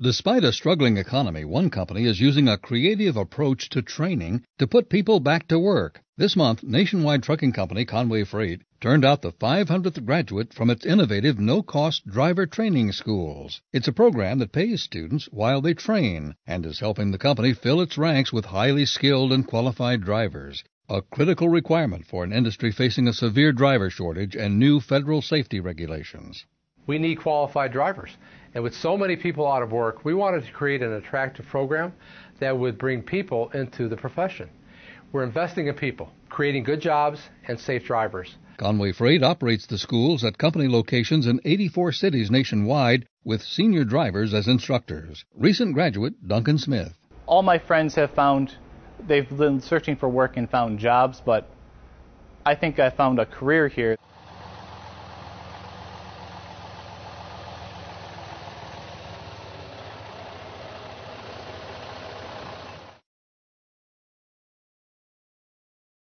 Despite a struggling economy, one company is using a creative approach to training to put people back to work. This month, nationwide trucking company Con-way Freight turned out the 500th graduate from its innovative no-cost driver training schools. It's a program that pays students while they train and is helping the company fill its ranks with highly skilled and qualified drivers, a critical requirement for an industry facing a severe driver shortage and new federal safety regulations. We need qualified drivers. And with so many people out of work, we wanted to create an attractive program that would bring people into the profession. We're investing in people, creating good jobs and safe drivers. Con-way Freight operates the schools at company locations in 84 cities nationwide with senior drivers as instructors. Recent graduate Duncan Smith. All my friends have found, they've been searching for work and found jobs, but I think I found a career here.